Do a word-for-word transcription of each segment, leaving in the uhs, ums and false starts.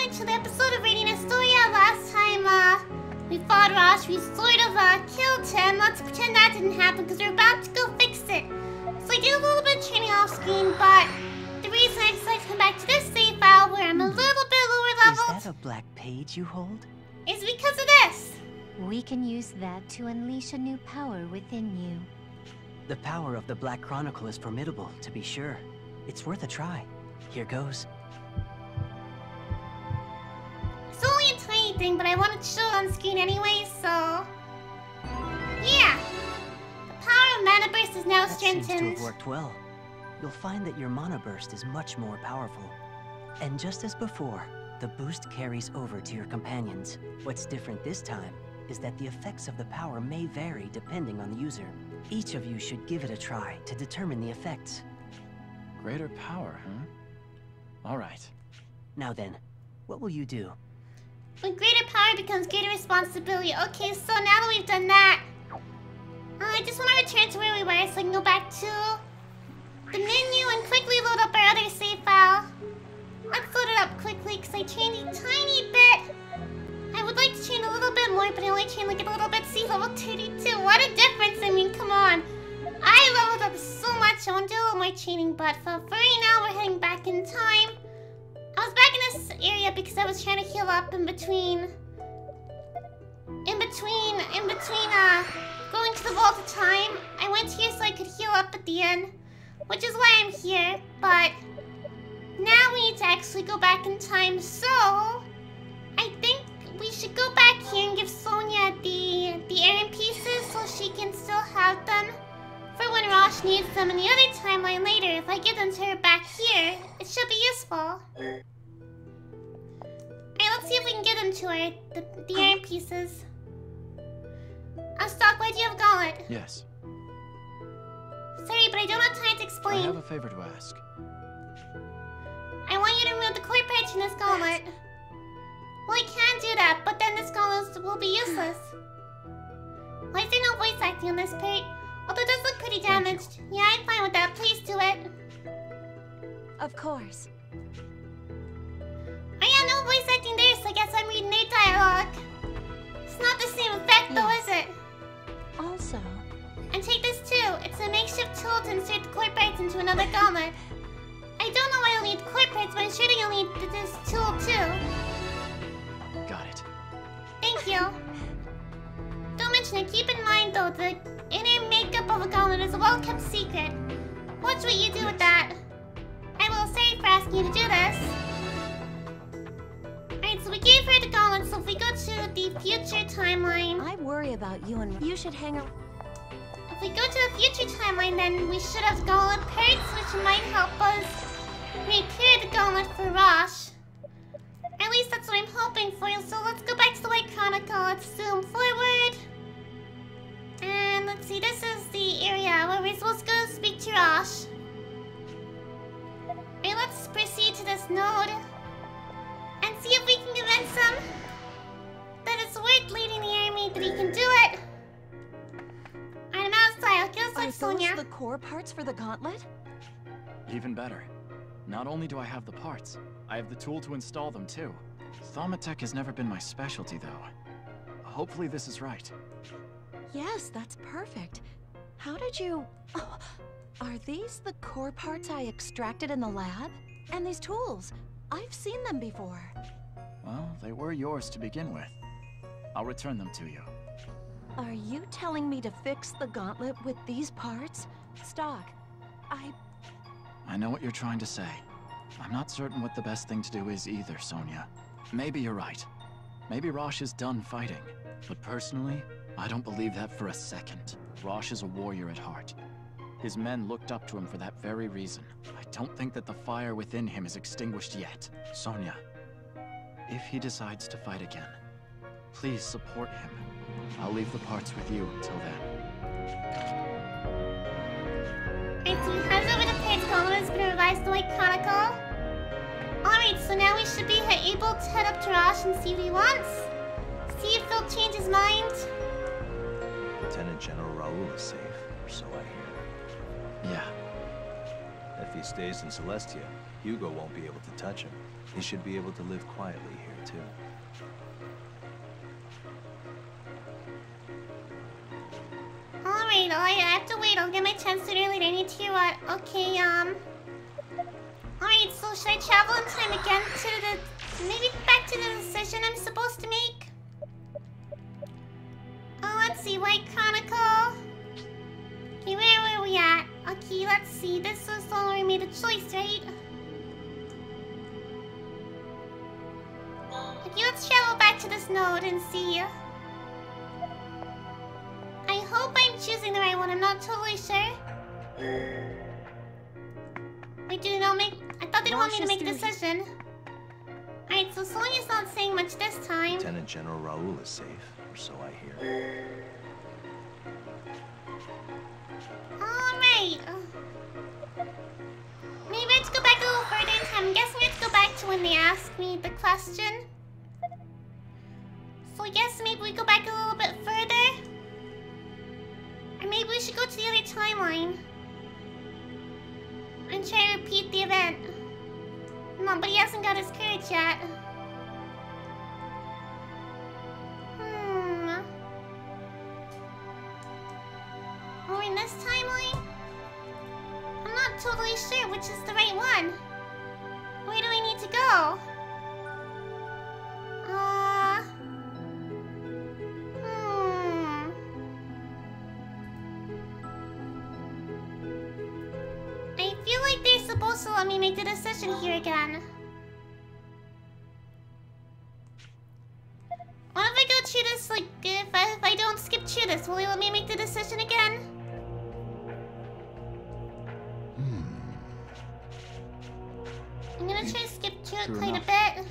welcome to the episode of Radiant Historia. Last time uh, we fought Rosch, we sort of uh, killed him. Let's pretend that didn't happen because we're about to go fix it. So I did a little bit of training off screen, but the reason I decided to come back to this save file where I'm a little bit lower leveled. Is that a black page you hold? Is because of this. We can use that to unleash a new power within you. The power of the Black Chronicle is formidable, to be sure. It's worth a try. Here goes. It's only a tiny thing, but I wanted to show it on screen anyway, so... yeah! The power of Mana Burst is now that strengthened. That seems to have worked well. You'll find that your Mana Burst is much more powerful. And just as before, the boost carries over to your companions. What's different this time is that the effects of the power may vary depending on the user. Each of you should give it a try to determine the effects. Greater power, huh? All right. Now then, what will you do? When greater power becomes greater responsibility. Okay, so now that we've done that, uh, I just want to return to where we were so I can go back to the menu and quickly load up our other save file. Let's load it up quickly because I trained a tiny bit. I would like to train a little bit more, but I only trained like a little bit. See, level thirty-two. What a difference, I mean, come on. I leveled up so much, I want to do a little more training, but for right now, we're heading back in time. I was back in this area because I was trying to heal up in between... In between, in between, uh, going to the Vault of Time. I went here so I could heal up at the end, which is why I'm here, but... now we need to actually go back in time, so... I think we should go back here and give Sonia the, the errand pieces so she can still have them. For when Rosch needs them in the other timeline later, if I give them to her back here, it should be useful. Alright, let's see if we can get them to her, the, the oh. iron pieces. Uh, Stocke, why do you have a gauntlet? Yes. Sorry, but I don't have time to explain. I have a favor to ask. I want you to remove the core patch in this gauntlet. Well, I can do that, but then this gauntlet will be useless. Why is there no voice acting on this part? Although it does look pretty damaged. Yeah, I'm fine with that. Please do it. Of course. I have no voice acting there, so I guess I'm reading their dialogue. It's not the same effect, yes. though, is it? Also... and take this too. It's a makeshift tool to insert the core parts into another gauntlet. I don't know why I'll need core parts, but I'm sure I'll need this tool too. Got it. Thank you. Don't mention it. Keep in mind, though, the inner makeup of a gauntlet is a well-kept secret. Watch what you do with that. I will say for asking you to do this. Alright, so we gave her the gauntlet, so if we go to the future timeline... I worry about you and... you should hang up. If we go to the future timeline, then we should have gauntlet parts, which might help us repair the gauntlet for Rosch. At least that's what I'm hoping for, so let's go back to the White Chronicle. Let's zoom forward. And let's see, this is the area where we're supposed to go speak to Rosch. Alright, let's proceed to this node and see if we can convince him that it's worth leading the army, that he can do it. Alright, I'm outside. I'll get us with Sonia. Are those the core parts for the gauntlet? Even better. Not only do I have the parts, I have the tool to install them too. Thaumatech has never been my specialty though. Hopefully this is right. Yes, that's perfect. How did you... oh, are these the core parts I extracted in the lab? And these tools? I've seen them before. Well, they were yours to begin with. I'll return them to you. Are you telling me to fix the gauntlet with these parts? Stocke, I... I know what you're trying to say. I'm not certain what the best thing to do is either, Sonia. Maybe you're right. Maybe Rosch is done fighting. But personally, I don't believe that for a second. Rosch is a warrior at heart. His men looked up to him for that very reason. I don't think that the fire within him is extinguished yet. Sonia, if he decides to fight again, please support him. I'll leave the parts with you until then. Alright, so we have over the parts column. It's gonna revise the White Chronicle. Alright, so now we should be able to head up to Rosch and see what he wants. See if he'll change his mind. Lieutenant General Raul is safe, or so I hear. Yeah. If he stays in Celestia, Hugo won't be able to touch him. He should be able to live quietly here, too. Alright, alright, I have to wait. I'll get my chance to do it later. I need to, uh, okay, um... Alright, so should I travel in time again to the... Maybe back to the decision I'm supposed to make? Oh, let's see, White Chronicle. Okay, where were we at? Okay, let's see, this was the one where we made a choice, right? Okay, let's travel back to this node and see. I hope I'm choosing the right one, I'm not totally sure. Wait, do they not make... I thought they didn't want me to make a decision. Alright, so Sonia's not saying much this time. Lieutenant General Raoul is safe, or so I hear. Alright. Maybe I have to go back a little further in time. I'm guessing I have to go back to when they asked me the question. So I guess maybe we go back a little bit further. Or maybe we should go to the other timeline and try to repeat the event. No, but he hasn't got his courage yet. Hmm. Are we in this timeline? I'm not totally sure which is the right one. Where do I need to go? Uh... Supposed to let me make the decision here again. What if I go through this? Like, if I, if I don't skip through this, will you let me make the decision again? Hmm. I'm gonna try to skip through it quite a bit.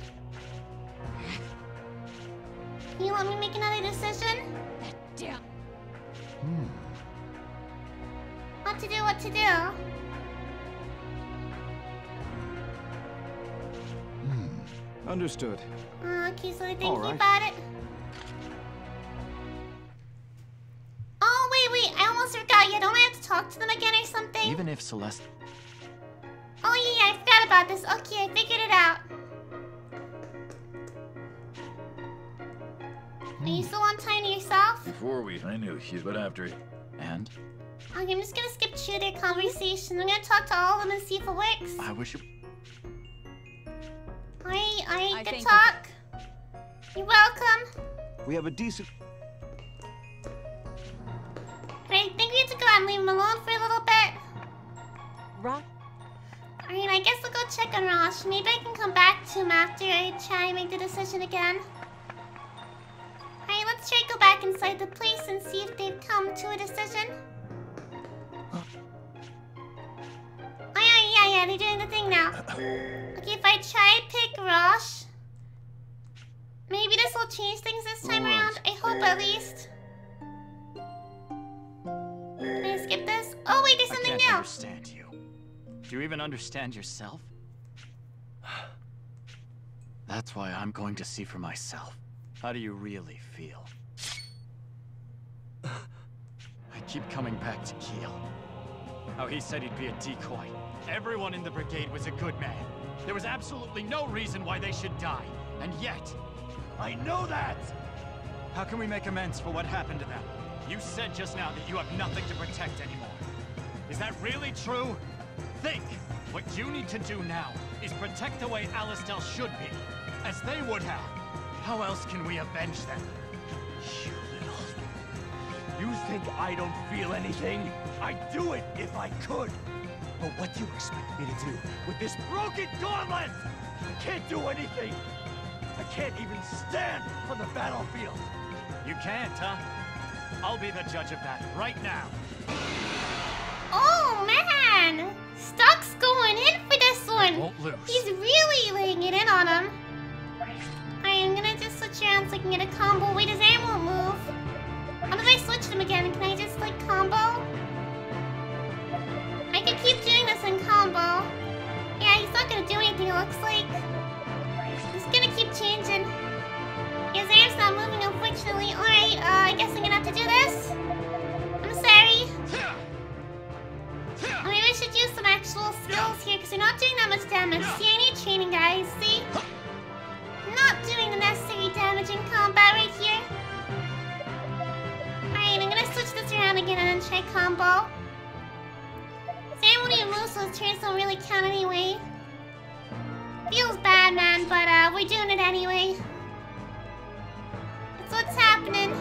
Can you let me make another decision? Hmm. What to do? What to do? Understood. Uh, okay, so they're thinking right. about it. Oh, wait, wait, I almost forgot. Yeah, don't I have to talk to them again or something? Even if Celeste... Oh, yeah, yeah, I forgot about this. Okay, I figured it out. Hmm. Are you still on time to yourself? Before we... I knew she but after it. And? Okay, I'm just gonna skip through their conversation. I'm gonna talk to all of them and see if it works. I wish you... Alright, alright, good talk. You're welcome. We have a decent... But I think we have to go and leave him alone for a little bit. Rosch? Alright, I guess I'll go check on Rosch. Maybe I can come back to him after I try and make the decision again. Alright, let's try to go back inside the place and see if they've come to a decision. Huh? Oh yeah, yeah, yeah, they're doing the thing now. Okay, if I try to pick Rosch, maybe this will change things this time right. around. I hope at least. Can I skip this? Oh wait, there's something new. I can't understand you. Do you even understand yourself? That's why I'm going to see for myself. How do you really feel? I keep coming back to Keel. How he said he'd be a decoy. Everyone in the brigade was a good man. There was absolutely no reason why they should die. And yet, I know that! How can we make amends for what happened to them? You said just now that you have nothing to protect anymore. Is that really true? Think! What you need to do now is protect the way Alistair should be, as they would have. How else can we avenge them? You little... You think I don't feel anything? I'd do it if I could! But what do you expect me to do with this broken gauntlet? I can't do anything! I can't even stand on the battlefield! You can't, huh? I'll be the judge of that right now. Oh, man! Stocke's going in for this one! I won't lose. He's really laying it in on him. Alright, I'm gonna just switch around so I can get a combo. Wait, his arm won't move. How did I switch them again? Can I just, like, combo? I could keep doing this in combo. Yeah, he's not gonna do anything, it looks like. He's gonna keep changing. His arm's not moving, unfortunately. Alright, uh, I guess I'm gonna have to do this. I'm sorry. I mean, we should use some actual skills here, because so not doing that much damage. See, I need training, guys. See? Not doing the necessary damage in combat right here. Alright, I'm gonna switch this around again and then try combo. Sam won't even move, so his turns don't really count anyway. Feels bad, man, but uh, we're doing it anyway. That's what's happening.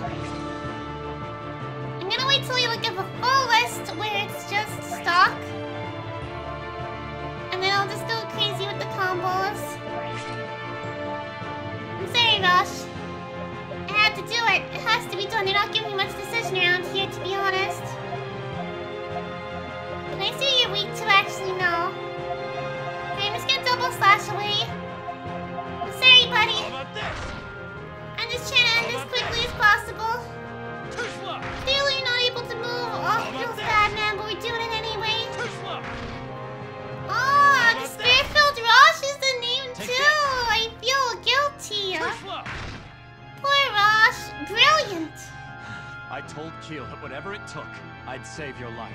I'm gonna wait till we look at the full list where it's just stock. And then I'll just go crazy with the combos. I'm sorry, Rosch. I had to do it. It has to be done. They're not giving me much decision around here, to be honest. Can I see you're weak to actually know? I'm just gonna double slash away. I'm sorry, buddy. I'm just trying to end as quickly as possible. Clearly you're not able to move. Oh, it feels bad, man, but we're doing it anyway. Oh, the Spirit-filled Rosch is the name too. I feel guilty. Poor Rosch. Brilliant. I told Keel that whatever it took, I'd save your life.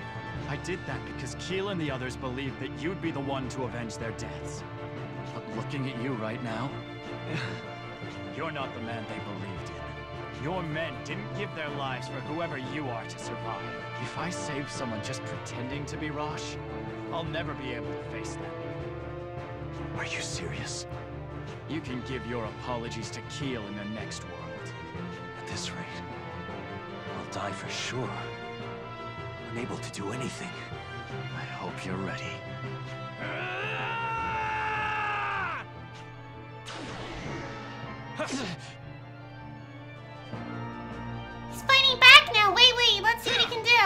I did that because Keel and the others believed that you'd be the one to avenge their deaths. But looking at you right now, you're not the man they believed in. Your men didn't give their lives for whoever you are to survive. If I save someone just pretending to be Rosch, I'll never be able to face them. Are you serious? You can give your apologies to Keel in the next world. At this rate, I'll die for sure. Able to do anything. I hope you're ready. He's fighting back now. Wait, wait. Let's see what he can do.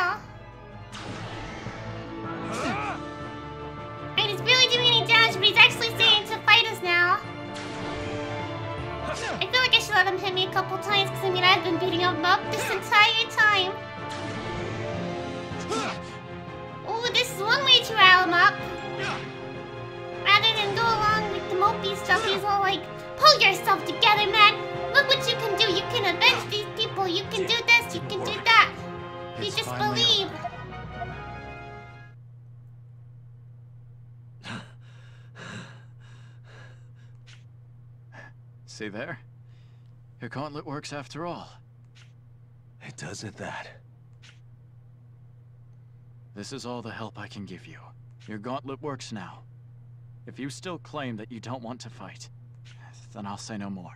Alright, he's barely doing any damage, but he's actually starting to fight us now. I feel like I should let him hit me a couple times, because I mean, I've been beating him up this entire time. One way to rile him up. Rather than go along with the mopey stuff, he's all like, pull yourself together, man. Look what you can do. You can avenge these people. You can do this. You can do that. You just believe. See there? Your gauntlet works after all. It doesn't that. This is all the help I can give you. Your gauntlet works now. If you still claim that you don't want to fight, then I'll say no more.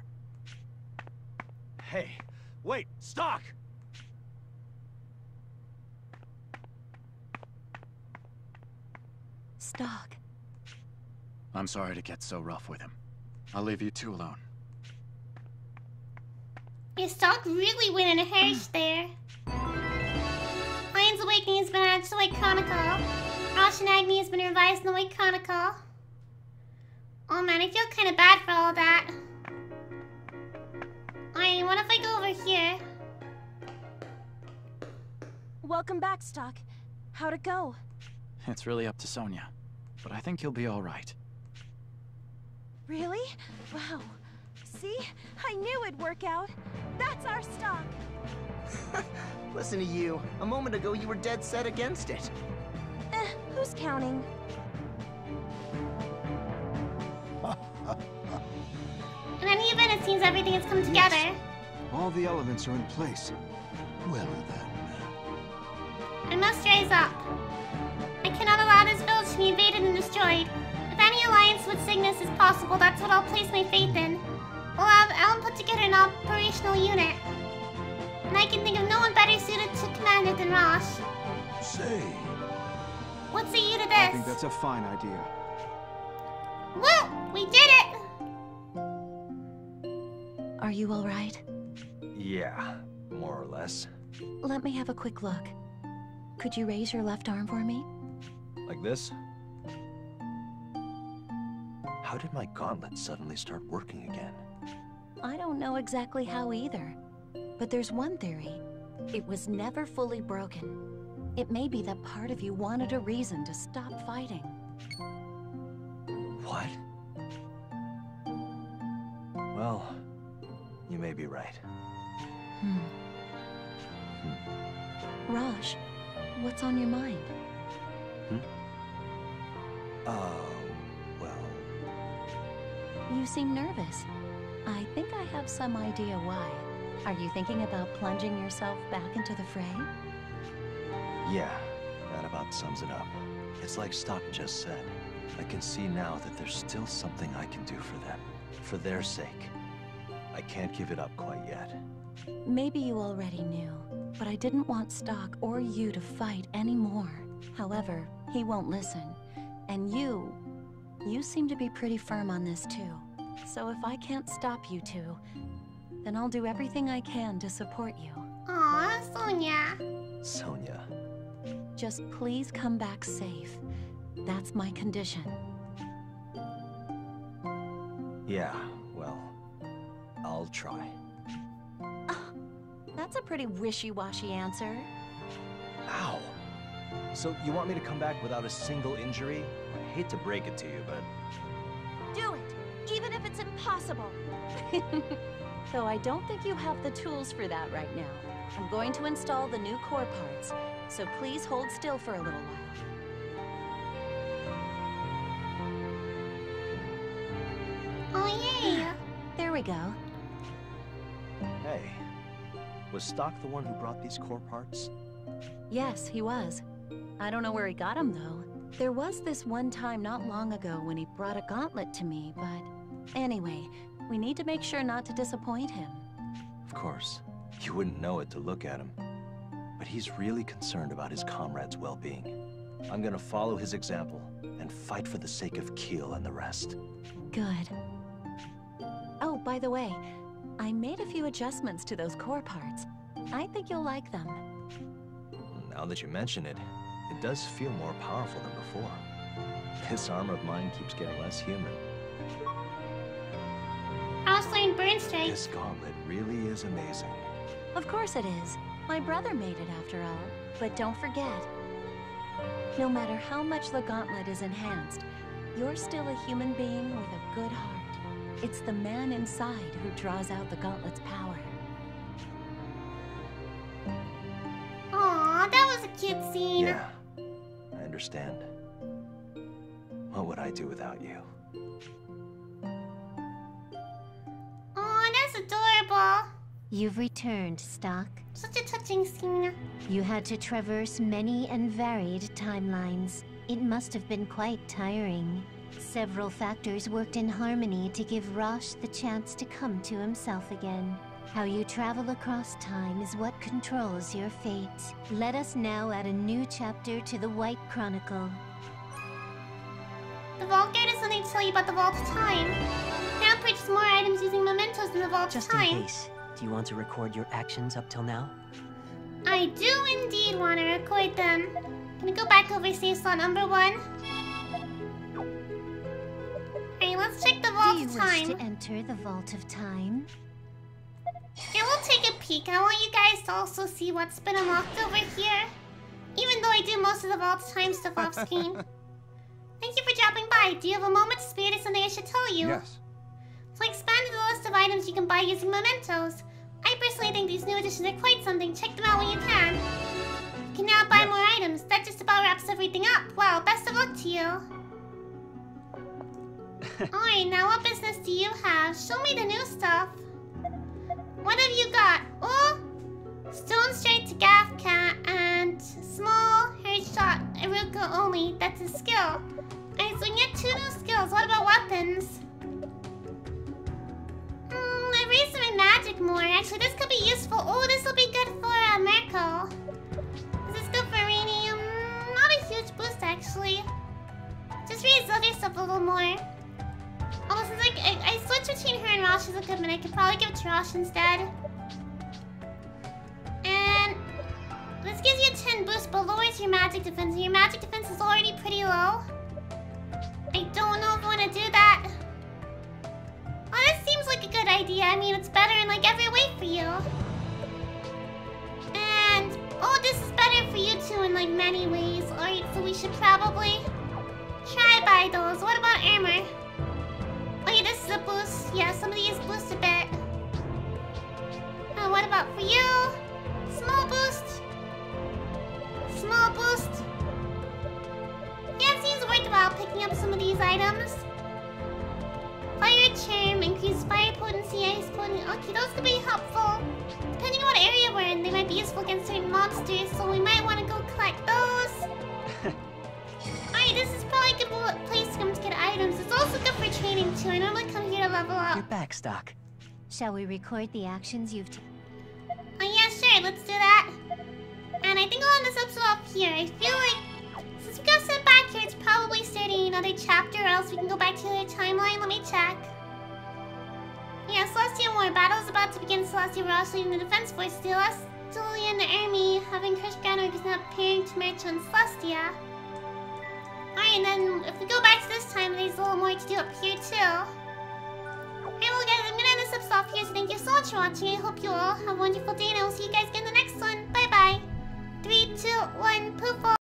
Hey, wait, Stocke! Stocke. I'm sorry to get so rough with him. I'll leave you two alone. Yeah, Stocke really went in a hash there. Lion's Awakening has been added to the White Chronicle. Rosch and Agni has been revised in the White Chronicle. Oh man, I feel kind of bad for all that. Alright, what if I go over here? Welcome back, Stocke. How'd it go? It's really up to Sonia, but I think you'll be alright. Really? Wow. See? I knew it'd work out. That's our Stocke. Listen to you. A moment ago, you were dead set against it. Eh, who's counting? In any event, it seems everything has come together. Yes. All the elements are in place. Well, then. I must rise up. I cannot allow this village to be invaded and destroyed. If any alliance with Cygnus is possible, that's what I'll place my faith in. We'll have Elm put together an operational unit. And I can think of no one better suited to command it than Rosch. Say. What's the you to this? I think that's a fine idea. Well, we did it! Are you alright? Yeah, more or less. Let me have a quick look. Could you raise your left arm for me? Like this? How did my gauntlet suddenly start working again? I don't know exactly how either. But there's one theory. It was never fully broken. It may be that part of you wanted a reason to stop fighting. What? Well, you may be right. Hmm. Hmm. Rosch, what's on your mind? Hmm? Uh, well... You seem nervous. I think I have some idea why. Are you thinking about plunging yourself back into the fray? Yeah, that about sums it up. It's like Stocke just said. I can see now that there's still something I can do for them. For their sake. I can't give it up quite yet. Maybe you already knew, but I didn't want Stocke or you to fight anymore. However, he won't listen. And you... you seem to be pretty firm on this too. So if I can't stop you two, then I'll do everything I can to support you. Aw, Sonia! Sonia... Just please come back safe. That's my condition. Yeah, well... I'll try. Oh, that's a pretty wishy-washy answer. Ow! So, you want me to come back without a single injury? I hate to break it to you, but... Do it! Even if it's impossible! Though I don't think you have the tools for that right now. I'm going to install the new core parts, so please hold still for a little while. Go. Hey, was Stocke the one who brought these core parts? Yes, he was. I don't know where he got them, though. There was this one time not long ago when he brought a gauntlet to me, but... Anyway, we need to make sure not to disappoint him. Of course. You wouldn't know it to look at him. But he's really concerned about his comrades' well-being. I'm gonna follow his example and fight for the sake of Keel and the rest. Good. Oh, by the way, I made a few adjustments to those core parts. I think you'll like them. Now that you mention it, it does feel more powerful than before. This arm of mine keeps getting less human. Alistair burns straight. This gauntlet really is amazing. Of course it is. My brother made it after all. But don't forget, no matter how much the gauntlet is enhanced, you're still a human being with a good heart. It's the man inside who draws out the gauntlet's power. Aw, that was a cute scene. Yeah, I understand. What would I do without you? Aw, that's adorable. You've returned, Stocke. Such a touching scene. You had to traverse many and varied timelines. It must have been quite tiring. Several factors worked in harmony to give Rosch the chance to come to himself again. How you travel across time is what controls your fate. Let us now add a new chapter to the White Chronicle. The Vault Gate is something to tell you about the Vault of Time. Now purchase more items using mementos in the Vault of Time. Just in case, do you want to record your actions up till now? I do indeed want to record them. Can we go back over save slot number one? Let's check the Vault of Time. Do you wish to enter the Vault of Time? Yeah, we'll take a peek. I want you guys to also see what's been unlocked over here. Even though I do most of the Vault of Time stuff off screen. Thank you for dropping by. Do you have a moment to spare? Is something I should tell you? Yes. So I expanded the list of items you can buy using mementos. I personally think these new additions are quite something. Check them out when you can. You can now buy yes. more items. That just about wraps everything up. Wow, best of luck to you. Alright, now what business do you have? Show me the new stuff. What have you got? Oh, stone straight to Gaff Cat and small hairy shot Iruka only. That's a skill. Alright, so we get two new skills. What about weapons? Hmm, I raised my magic more. Actually, this could be useful. Oh, this will be good for uh, Merkel. This is good for Rainy. Mm, not a huge boost, actually. Just raise other stuff a little more. Oh, since I, I, I switched between her and Rosch's equipment, I could probably give it to Rosch instead. And this gives you a ten boost, but lowers your magic defense. And your magic defense is already pretty low. I don't know if I want to do that. Oh, this seems like a good idea. I mean, it's better in like every way for you. And oh, this is better for you too in like many ways. All right, so we should probably try buy those. What about armor? Okay, this is a boost. Yeah, some of these boost a bit. Uh, what about for you? Small boost. Small boost. Yeah, it seems worthwhile picking up waiting to. I normally come here to level up. You're back, Stocke. Shall we record the actions you've taken? Oh yeah, sure. Let's do that. And I think I'll end this episode off here. I feel like since we got sent back here, it's probably starting another chapter, or else we can go back to the other timeline. Let me check. Yeah, Celestia War. Battle is about to begin. Celestia Rosch leading the defense force. Celestia and the army having crushed groundwork is not appearing to march on Celestia. Alright, and then if we go back to this time, there's a little more to do up here too. Alright, well guys, I'm gonna end this episode off here, so thank you so much for watching. I hope you all have a wonderful day, and I will see you guys again in the next one. Bye bye. three, two, one, poof.